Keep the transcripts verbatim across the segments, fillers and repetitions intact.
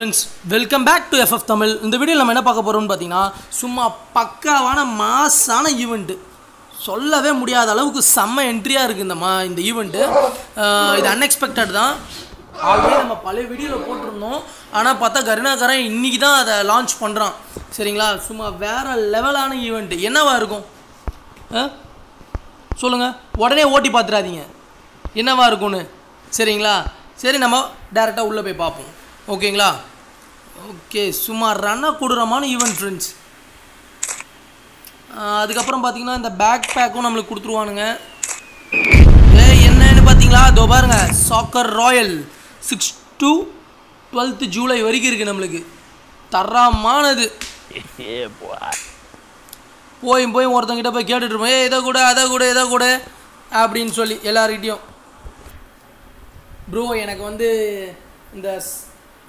friends welcome back to F F Tamil இந்த வீடியோல நம்ம என்ன பார்க்க போறோம்னு பாத்தீங்கன்னா சும்மா பக்காவான மாஸான ஈவென்ட் சொல்லவே முடியாத அளவுக்கு செம்ம என்ட்ரியா இருக்கு இந்த இந்த ஈவென்ட் இது அன்எக்ஸ்பெக்டட் தான் ஆல்ரெடி நம்ம பழைய வீடியோல போட்டுறோம் ஆனா பார்த்தா கருணாகரன் இன்னைக்கு தான் அத லான்ச் பண்றான் சரிங்களா சும்மா வேற லெவலான ஈவென்ட் என்னவா இருக்கும் சொல்லுங்க உடனே ஓடி பாத்துறாதீங்க என்னவா இருக்கும்னு சரிங்களா சரி நம்ம டைரக்டா உள்ள போய் பாப்போம் ओकेங்களா ओके சும்மா ரன குடுறமான ஈவென்ட் फ्रेंड्स அதுக்கு அப்புறம் பாத்தீங்கன்னா இந்த பேக் பேக்கும் நமக்கு கொடுத்துருவானுங்க ஏய் என்னன்னு பாத்தீங்களா தோ பாருங்க soccer royal six to twelfth July வரைக்கும் இருக்கு நமக்கு தரமானது போய் போய் ஒருத்தன் கிட்ட போய் கேட்டிட்டு இருப்போம் ஏய் இத கூட அத கூட இத கூட அப்படினு சொல்லி எல்லாரிட்டயும் bro எனக்கு வந்து இந்த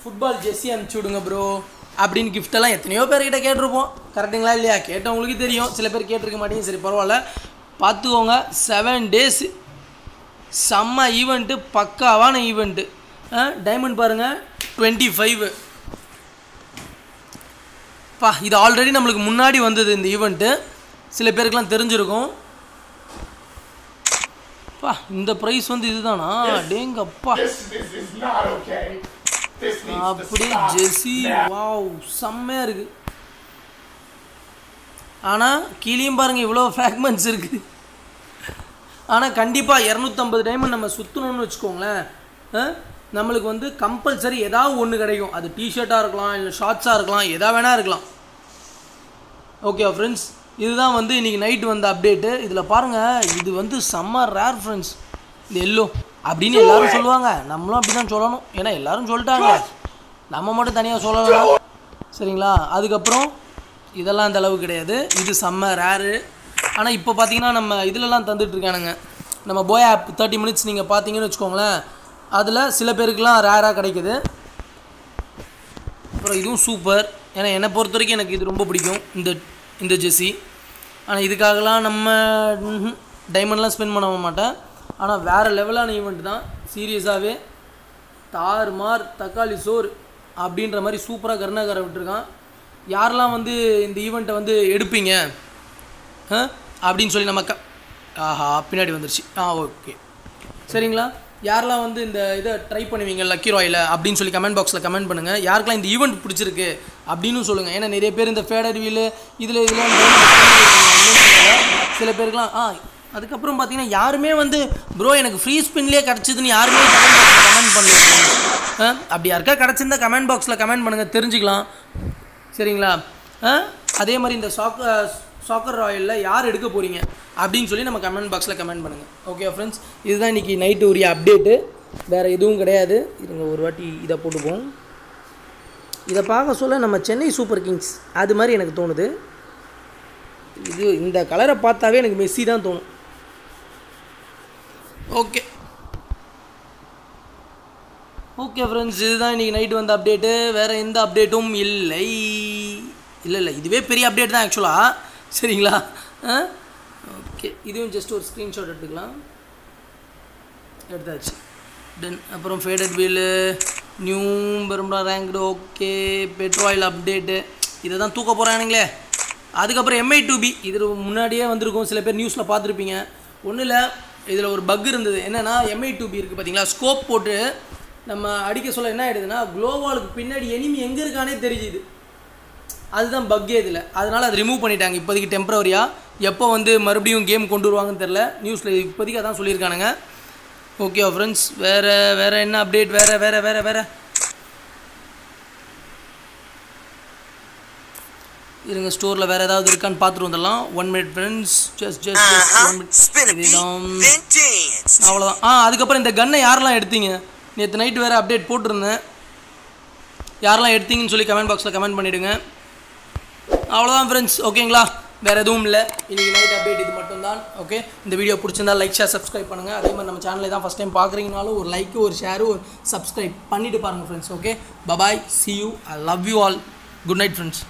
फुटबॉल जर्सी அனுப்பிடுங்க ब्रो அப்படிን gift எல்லாம் எத்தனையோ பேர் கிட்ட கேட்டிருப்போம் கரெக்ட்டுங்களா இல்லையா கேட்டவங்களுக்கு தெரியும் சில பேர் கேட்டிருக்க மாட்டீங்க சரி பரவாயில்லை பாத்துக்கோங்க seven days செம்ம ஈவென்ட் பக்காவான ஈவென்ட் டைமண்ட் பாருங்க twenty-five பா இது ஆல்ரெடி நமக்கு முன்னாடி வந்தது இந்த ஈவென்ட் சில பேருக்குலாம் தெரிஞ்சிருக்கும் பா இந்த பிரைஸ் வந்து இதுதானா டேங்க அப்பா அப்படி ஜெசி வாவ் செம்மையா இருக்கு ஆனா கீழேயும் பாருங்க இவ்ளோ ஃபிராக்மெண்ட்ஸ் இருக்கு ஆனா கண்டிப்பா two fifty டைமண்ட் நம்ம சுத்துறோம்னு வெச்சுக்கோங்களேன் நமக்கு வந்து கம்பல்சரி ஏதாவது ஒன்னு கிடைக்கும் அது டி-ஷர்ட்டா இருக்கலாம் இல்ல ஷார்ட்ஸா இருக்கலாம் ஏதா வேணா இருக்கலாம் ஓகே फ्रेंड्स இதுதான் வந்து இன்னைக்கு நைட் வந்த அப்டேட் இதுல பாருங்க இது வந்து செம்ம ரேர் फ्रेंड्स இந்த எல்லோ அப்படினே எல்லாரும் சொல்வாங்க நம்மளும் அப்படி தான் சொல்லணும் ஏனா எல்லாரும் சொல்றாங்க நம்ம மட்டும் தனியா சொல்லலாம் சரிங்களா அதுக்கு அப்புறம் இதெல்லாம் அந்த அளவு கிடையாது இது செம்ம ரேர் ஆனா இப்போ பாத்தீங்கன்னா நம்ம இதெல்லாம் தந்துட்டு இருக்கானுங்க நம்ம போய் ஆப் thirty minutes நீங்க பாத்தீங்கன்னு வெச்சுக்கோங்களே அதுல சில பேருக்குலாம் ரேரா கிடைக்குது அப்புறம் இதுவும் சூப்பர் ஏனா என்ன பொறுத்தவரைக்கும் எனக்கு இது ரொம்ப பிடிக்கும் இந்த இந்த ஜெர்சி ஆனா இதுக்காகலாம் நம்ம டைமண்ட்லாம் ஸ்பெண்ட் பண்ணவே மாட்டேன் आना वे लेवलान ईवेंटा सीरियसावे तार मार तकाली सोर अगर मारे सूपर करुणाकर विटर यार ईवेंट वो एड़पी अब नमक आहा पिना वंदर हाँ ओके सर यार ट्रे पड़ी लकी रॉयल अब कमेंट बॉक्स कमेंट पड़ूंग यार ईवेंट पिछड़ी अब नया पे फेडर वील सब पे हाँ அதுக்கு அப்புறம் பாத்தீங்கன்னா யாருமே வந்து bro எனக்கு ஃப்ரீ ஸ்பின்லயே கிடைச்சதுன்னு யாருமே கமெண்ட் பண்ணல அப்படி யார்க்கா கிடைச்சிருந்தா கமெண்ட் பாக்ஸ்ல கமெண்ட் பண்ணுங்க தெரிஞ்சிக்கலாம் சரிங்களா அதே மாதிரி இந்த சாக்கர் ராயல்ல யார் எடுக்க போறீங்க அப்படினு சொல்லி நம்ம கமெண்ட் பாக்ஸ்ல கமெண்ட் பண்ணுங்க ஓகே फ्रेंड्स இதுதான் இன்னைக்கு நைட் உரிய அப்டேட் வேற எதுவும் கிடையாது இதுங்க ஒரு வாட்டி இத போடுவோம் இத பார்க்க சொல்ல நம்ம சென்னை சூப்பர் கிங்ஸ் அது மாதிரி எனக்கு தோணுது இது இந்த கலரை பார்த்தாவே எனக்கு மெஸ்ஸி தான் தோணும் ओके ओके फ्रेंड्स இதுதான் இன்னைக்கு நைட் வந்த அப்டேட் வேற எந்த அப்டேட்டும் இல்லை இல்ல இல்ல இதுவே பெரிய அப்டேட் தான் एक्चुअली சரிங்களா ஓகே இதுவும் ஜஸ்ட் ஒரு ஸ்கிரீன்ஷாட் எடுத்துக்கலாம் எடுத்தாச்சு தென் அப்புறம் ஃபேடட் வீல் நியூ பெரும்டா ரேங்க்டு ஓகே பெட்ரோல் அப்டேட் இத தான் தூக்க போறானுங்களே அதுக்கு அப்புறம் M I two B இது முன்னாடியே வந்திருக்கும் சில பேர் நியூஸ்ல பாத்துருப்பீங்க ஒண்ணு இல்ல இதில ஒரு பக் இருந்தது என்னன்னா M I two B இருக்கு பாத்தீங்களா ஸ்கோப் போட்டு நம்ம அடிக்க சொல்ல என்ன ஆயிடுதுன்னா க்ளோவாலுக்கு பின்னாடி எனிமி எங்க இருக்கானே தெரியுது அதுதான் பக் ஏதுல அதனால அது ரிமூவ் பண்ணிட்டாங்க இப்போதைக்கு டெம்பரரியா எப்போ வந்து மறுபடியும் கேம் கொண்டு வருவாங்கன்னு தெரியல நியூஸ்ல இப்போதைக்கு அதான் சொல்லிருக்கானுங்க ஓகே फ्रेंड्स வேற வேற என்ன அப்டேட் வேற வேற வேற வேற इरुंगा स्टोरல வேற ஏதாவது இருக்கான்னு பாத்துட்டு வந்துடலாம் one minute friends just just one minute அவ்வளவுதான் ஆ அதுக்கு அப்புறம் இந்த கன்னை யாரெல்லாம் எடுத்தீங்க நேத்து நைட் வேற அப்டேட் போட்டுருந்தேன் யாரெல்லாம் எடுத்தீங்கன்னு சொல்லி கமெண்ட் பாக்ஸ்ல கமெண்ட் பண்ணிடுங்க அவ்வளவுதான் friends ஓகேங்களா வேற எதுவும் இல்ல இன்னைக்கு நைட் அப்டேட் இது மட்டும்தான் ஓகே இந்த வீடியோ பிடிச்சிருந்தா லைக் ஷேர் சப்ஸ்கிரைப் பண்ணுங்க அதே மாதிரி நம்ம சேனலை தான் first time பாக்குறீங்கனால ஒரு லைக் ஒரு ஷேர் ஒரு சப்ஸ்கிரைப் பண்ணிட்டு பாருங்க friends okay bye bye see you I love you all good night friends